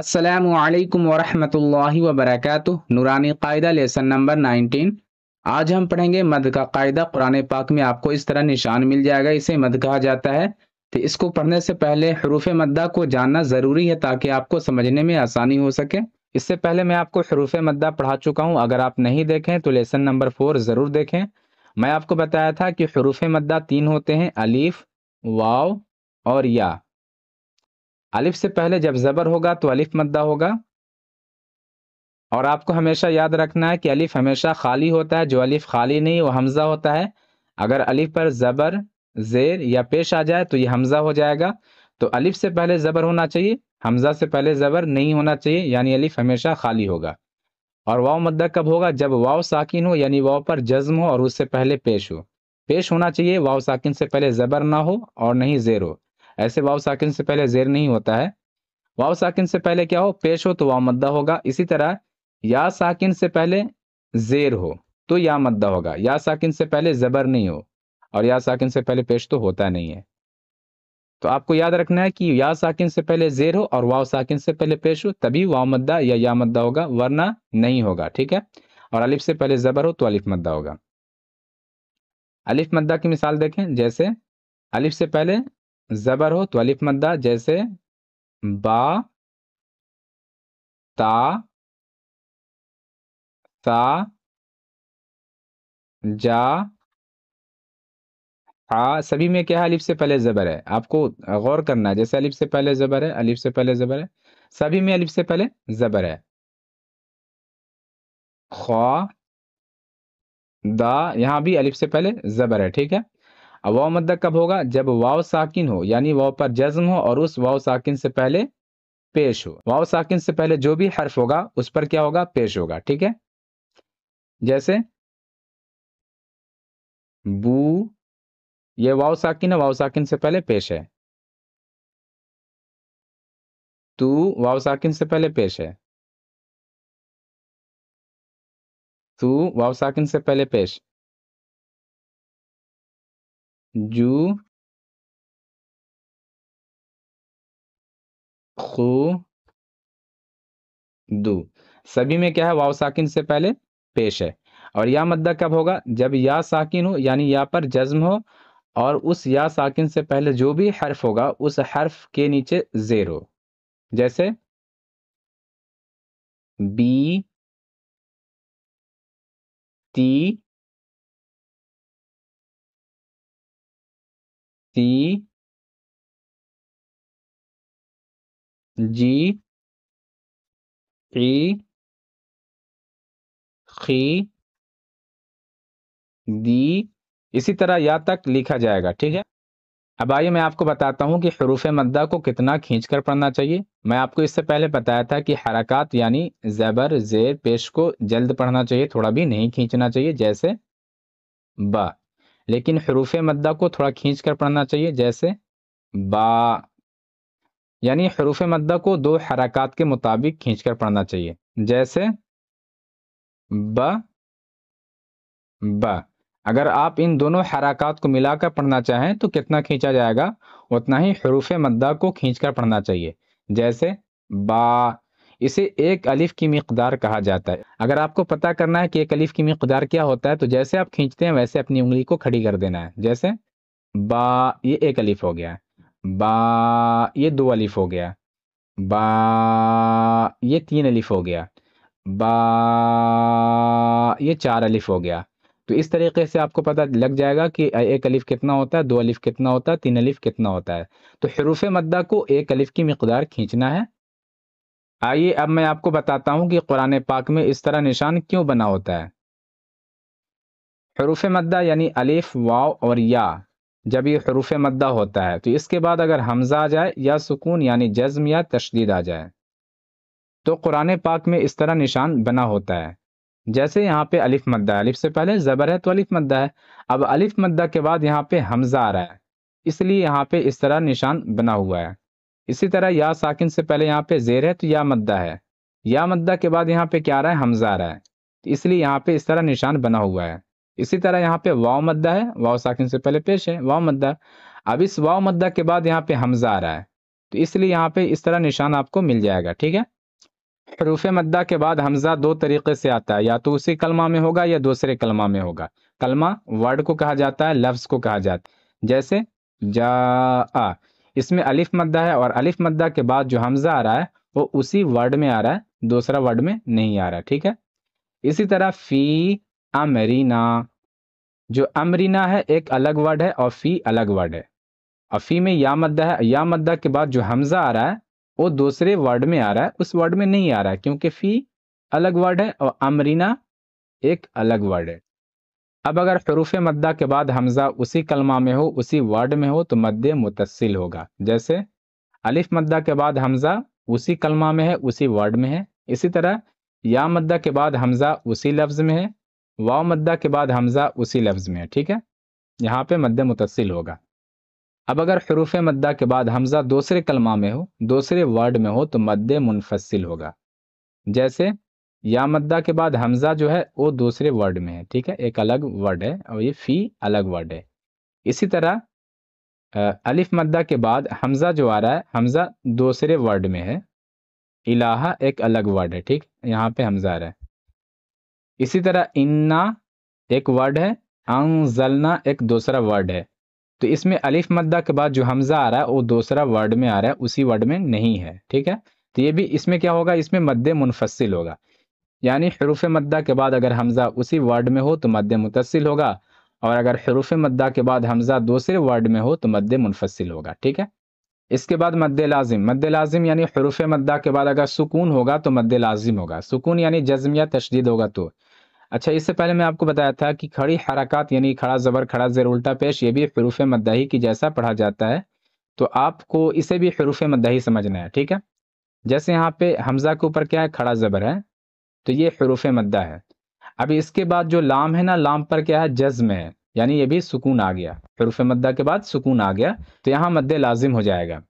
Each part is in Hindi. अस्सलामु अलैकुम वरहमतुल्लाहि वबरकातुहू। नूरानी कायदा लेसन नंबर 19। आज हम पढ़ेंगे मद का कायदा। कुरान पाक में आपको इस तरह निशान मिल जाएगा, इसे मद कहा जाता है। तो इसको पढ़ने से पहले हरूफ मद्दा को जानना ज़रूरी है ताकि आपको समझने में आसानी हो सके। इससे पहले मैं आपको हरूफ मद्दा पढ़ा चुका हूँ, अगर आप नहीं देखें तो लेसन नंबर 4 ज़रूर देखें। मैं आपको बताया था कि हरूफ मद्दा 3 होते हैं, अलीफ, वाव और या। अलिफ से पहले जब ज़बर होगा तो अलिफ मद्दा होगा। और आपको हमेशा याद रखना है कि अलिफ हमेशा खाली होता है, जो अलिफ खाली नहीं वो हमज़ा होता है। अगर अलिफ पर ज़बर, ज़ेर या पेश आ जाए तो ये हमज़ा हो जाएगा। तो अलिफ से पहले ज़बर होना चाहिए, हमज़ा से पहले ज़बर नहीं होना चाहिए, यानी अलिफ हमेशा खाली होगा। और वाव मद्दा कब होगा? जब वाव साकिन हो, यानी वाव पर जज्म हो और उससे पहले पेश हो। पेश होना चाहिए, वाव साकिन से पहले ज़बर ना हो और नहीं ज़ेर हो। ऐसे वाव साकिन से पहले ज़ेर नहीं होता है। वाव साकिन से पहले क्या हो? पेश हो तो वाव मद्दा होगा। इसी तरह या साकिन से पहले ज़ेर हो तो या मद्दा होगा। या साकिन से पहले ज़बर नहीं हो और या साकिन से पहले पेश तो होता नहीं है। तो आपको याद रखना है कि या साकिन से पहले ज़ेर हो और वाव साकिन से पहले पेश हो, तभी वाव मद्दा या मद्दा होगा, वरना नहीं होगा। ठीक है। और अलिफ से पहले ज़बर हो तो अलिफ मद्दा होगा। अलिफ मद्दा की मिसाल देखें, जैसे अलिफ से पहले ज़बर हो तो अलिफ मद्दा, जैसे बा, ता, सा, जा, हा। सभी में क्या है? अलिफ से पहले ज़बर है। आपको गौर करना है, जैसे अलिफ से पहले ज़बर है, अलिफ से पहले ज़बर है, सभी में अलिफ से पहले ज़बर है। ख्वा, दा, यहाँ भी अलिफ से पहले ज़बर है। ठीक है। अब वाव मद्दा कब होगा? जब वाव साकिन हो, यानी वाव पर जज्म हो और उस वाव साकिन से पहले पेश हो। वाव साकिन से पहले जो भी हर्फ होगा उस पर क्या होगा? पेश होगा। ठीक है। जैसे बू, ये वाव साकिन है, वाव साकिन से पहले पेश है। तू, वाव साकिन से पहले पेश है। तू, वाव साकिन से पहले पेश। जू, खू, दू। सभी में क्या है? वाव साकिन से पहले पेश है। और या मद्दा कब होगा? जब या साकिन हो, यानी या पर जज्म हो और उस या साकिन से पहले जो भी हर्फ होगा उस हर्फ के नीचे ज़ेर हो। जैसे बी, ती, ती, जी, ई, खी, दी। इसी तरह या तक लिखा जाएगा। ठीक है। अब आइए मैं आपको बताता हूँ कि हरूफ मद्दा को कितना खींचकर पढ़ना चाहिए। मैं आपको इससे पहले बताया था कि हरकत यानी ज़बर, ज़ेर, पेश को जल्द पढ़ना चाहिए, थोड़ा भी नहीं खींचना चाहिए। जैसे बा। लेकिन हरूफ मद्दा को थोड़ा खींच कर पढ़ना चाहिए, जैसे बा। यानी हरूफ मद्दा को दो हरकत के मुताबिक खींच कर पढ़ना चाहिए, जैसे बा, बा। अगर आप इन दोनों हरकत को मिलाकर पढ़ना चाहें तो कितना खींचा जाएगा? उतना ही हरूफ मद्दा को खींच कर पढ़ना चाहिए, जैसे बा। इसे एक अलिफ की मिकदार कहा जाता है। अगर आपको पता करना है कि एक अलिफ की मिकदार क्या होता है तो जैसे आप खींचते हैं वैसे अपनी उंगली को खड़ी कर देना है। जैसे बा, ये एक अलिफ हो गया। बा, ये दो अलिफ हो गया। बा, ये तीन अलिफ हो गया। बा, ये चार अलिफ हो गया। तो इस तरीके से आपको पता लग जाएगा कि एक अलिफ कितना होता है, दो अलिफ कितना होता है, तीन अलिफ कितना होता है। तो हरूफ मद्दा को एक अलिफ की मिकदार खींचना है। आइए अब मैं आपको बताता हूँ कि कुरान पाक में इस तरह निशान क्यों बना होता है। हरूफ मद्दा यानी अलिफ, वाव और या, जब ये हरूफ मद्दा होता है तो इसके बाद अगर हमजा आ जाए या सुकून यानी जज्म या तशदीद आ जाए तो कुरान पाक में इस तरह निशान बना होता है। जैसे यहाँ पे अलिफ मद्दा है, अलिफ से पहले ज़बर है तो अलिफ मद्दा है। अब अलिफ मद्दा के बाद यहाँ पे हमजा आ रहा है, इसलिए यहाँ पे इस तरह निशान बना हुआ है। इसी तरह या साकिन से पहले यहाँ पे ज़ेर है तो या मद्दा है। या मद्दा के बाद यहाँ पे क्या आ रहा है? हमजा आ रहा है, इसलिए यहाँ पे इस तरह निशान बना हुआ है। इसी तरह यहाँ पे वाव मद्दा है, वाव साकिन से पहले पेश है, वाव मद्दा। अब इस वाव मद्दा के बाद यहाँ पे हमजा आ रहा है तो इसलिए यहाँ पे इस तरह निशान आपको मिल जाएगा। ठीक है, हरूफ मद्दा के बाद हमजा दो तरीके से आता है, या तो उसी कलमा में होगा या दूसरे कलमा में होगा। कलमा वर्ड को कहा जाता है, लफ्ज को कहा जाता है। जैसे जा आ, इसमें अलिफ मद्दा है और अलिफ मद्दा के बाद जो हमजा आ रहा है वो उसी वर्ड में आ रहा है, दूसरा वर्ड में नहीं आ रहा। ठीक है, इसी तरह फी अमरीना, जो अमरीना है एक अलग वर्ड है और फी अलग वर्ड है। और फी में या मद्दा है, या मद्दा के बाद जो हमजा आ रहा है वो दूसरे वर्ड में आ रहा है, उस वर्ड में नहीं आ रहा है, क्योंकि फी अलग वर्ड है और अमरीना एक अलग वर्ड है। अब अगर हरूफ मद्दा के बाद हमजा उसी कलमा में हो, उसी वर्ड में हो, तो मद्द मुतसिल होगा। जैसे अलिफ मद्दा के बाद हमजा उसी कलमा में है, उसी वर्ड में है। इसी तरह या मद्दा के बाद हमजा उसी लफ्ज में है, वाव मद्दा के बाद हमजा उसी लफ्ज में है। ठीक है, यहाँ पे मद्द मुतसिल होगा। अब अगर हरूफ मद्दा के बाद हमजा दूसरे कलमा में हो, दूसरे वर्ड में हो, तो मद्द मुनफसिल होगा। जैसे या मद्दा के बाद हमजा जो है वो दूसरे वर्ड में है, ठीक है, एक अलग वर्ड है और ये फी अलग वर्ड है। इसी तरह अलिफ मद्दा के बाद हमजा जो आ रहा है, हमजा दूसरे वर्ड में है, इलाहा एक अलग वर्ड है। ठीक, यहाँ पे हमजा आ रहा है। इसी तरह इन्ना एक वर्ड है, अंजलना एक दूसरा वर्ड है। तो इसमें अलिफ मद्दा के बाद जो हमजा आ रहा है वो दूसरा वर्ड में आ रहा है, उसी वर्ड में नहीं है। ठीक है, तो ये भी इसमें क्या होगा, इसमें मद्द मुनफसिल होगा। यानी हरूफ मद्दा के बाद अगर हमजा उसी वर्ड में हो तो मद्द मुतसिल होगा, और अगर हरूफ मद्दा के बाद हमजा दूसरे वर्ड में हो तो मद्द मुनफसिल होगा। ठीक है, इसके बाद मद्द लाजिम। मद्द लाजिम यानी हरूफ मद्दा के बाद अगर सुकून होगा तो मद्द लाजिम होगा। सुकून यानी जज्म या तशदीद होगा। तो अच्छा, इससे पहले मैं आपको बताया था कि खड़ी हरकत यानी खड़ा ज़बर, खड़ा ज़ेर, उल्टा पेश, ये भी हरूफ मद्दा ही की जैसा पढ़ा जाता है, तो आपको इसे भी हरूफ मद्दा ही समझना है। ठीक है, जैसे यहाँ पे हमजा के ऊपर क्या है, खड़ा ज़बर है, तो ये हरूफ मद्दा है। अभी इसके बाद जो लाम है ना, लाम पर क्या है, जज्म है, यानी ये भी सुकून आ गया। हरूफ मद्दा के बाद सुकून आ गया, तो यहाँ मद्दे लाजिम हो जाएगा।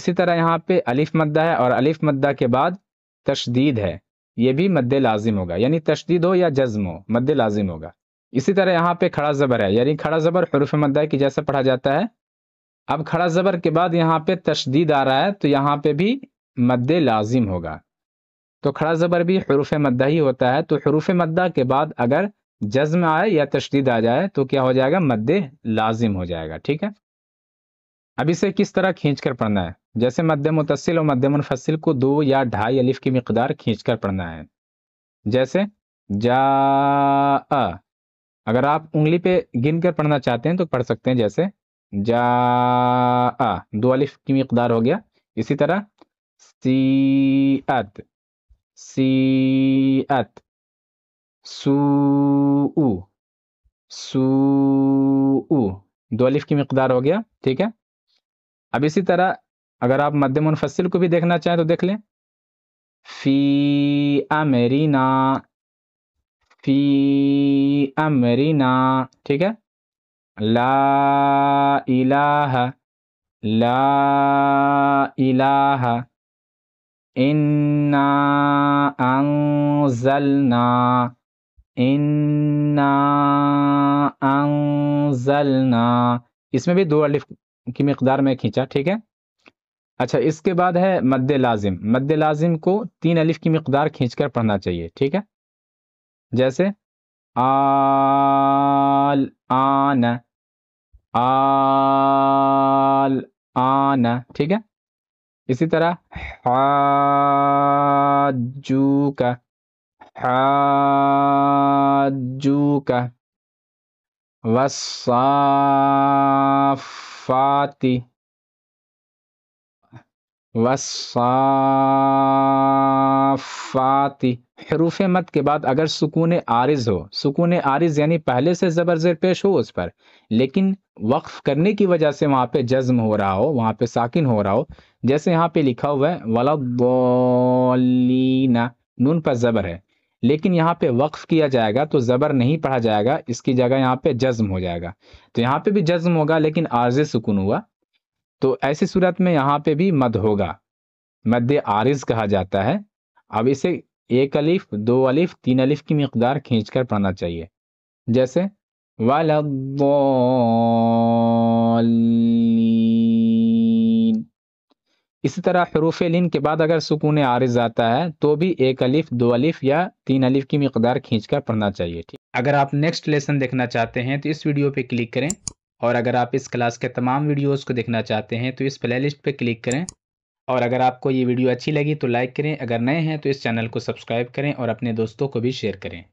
इसी तरह यहाँ पे अलिफ मद्दा है और अलिफ मद्दा के बाद तशदीद है, ये भी मद्दे लाजिम होगा, यानी तशदीद हो या जज्म हो, मद्दे लाजिम होगा। इसी तरह यहाँ पे खड़ा ज़बर है, यानी खड़ा ज़बर हरूफ मद्दा की जैसा पढ़ा जाता है। अब खड़ा ज़बर के बाद यहाँ पे तशदीद आ रहा है, तो यहाँ पे भी मद्दे लाजिम होगा। तो खड़ा ज़बर भी हरूफ मद्दा ही होता है। तो हरूफ मद्दा के बाद अगर जज्म आए या तशदीद आ जाए तो क्या हो जाएगा, मद्दे लाजिम हो जाएगा। ठीक है, अब इसे किस तरह खींच कर पढ़ना है, जैसे मद्दे मुतसिल और मद्दे मुनफसिल को दो या ढाई अलिफ की मिकदार खींच कर पढ़ना है। जैसे जा आ, अगर आप उंगली पे गिन कर पढ़ना चाहते हैं तो पढ़ सकते हैं, जैसे जा आ, दो अलिफ की मिकदार हो गया। इसी तरह सीअत, सीअत, सूउ, सूउ, दो अलिफ की मिकदार हो गया। ठीक है, अब इसी तरह अगर आप मद्दे मुनफसिल को भी देखना चाहें तो देख लें, फी अमरीना, फी अमरीना। ठीक है, ला इलाहा, ला इलाहा, इन्ना अंज़लना, इन्ना अंज़लना, इसमें भी दो अलिफ की मिकदार में खींचा। ठीक है, अच्छा, इसके बाद है मद्दे लाजिम। मद्दे लाजिम को तीन अलिफ की मिकदार खींच कर पढ़ना चाहिए। ठीक है, जैसे आल आन, आल आन। ठीक है, इसी तरह हाजूका, हाजूका, वस्साफाति, वस्साफाति। हरूफ मद के बाद अगर सुकून आरिज हो, सुकून आरिज यानी पहले से ज़बर ज़ेर पेश हो उस पर, लेकिन वक्फ करने की वजह से वहाँ पे जज्म हो रहा हो, वहाँ पे साकिन हो रहा हो। जैसे यहाँ पे लिखा हुआ है वलद्दल्लीना, नून पर ज़बर है, लेकिन यहाँ पे वक्फ किया जाएगा तो ज़बर नहीं पढ़ा जाएगा, इसकी जगह यहाँ पे जज्म हो जाएगा। तो यहाँ पे भी जज्म होगा लेकिन आरज़ सुकून हुआ, तो ऐसी सूरत में यहाँ पे भी मद होगा, मद आरिज कहा जाता है। अब इसे एक अलिफ, दो अलिफ, तीन अलिफ की मिकदार खींच कर पढ़ना चाहिए। जैसे वलद्दल्लीन, इसी तरह हरूफ लिन के बाद अगर सुकून आरिज आता है तो भी एक अलिफ, दो अलिफ या तीन अलिफ की मकदार खींचकर पढ़ना चाहिए। ठीक, अगर आप नेक्स्ट लेसन देखना चाहते हैं तो इस वीडियो पे क्लिक करें, और अगर आप इस क्लास के तमाम वीडियोस को देखना चाहते हैं तो इस प्लेलिस्ट पे क्लिक करें। और अगर आपको ये वीडियो अच्छी लगी तो लाइक करें, अगर नए हैं तो इस चैनल को सब्सक्राइब करें और अपने दोस्तों को भी शेयर करें।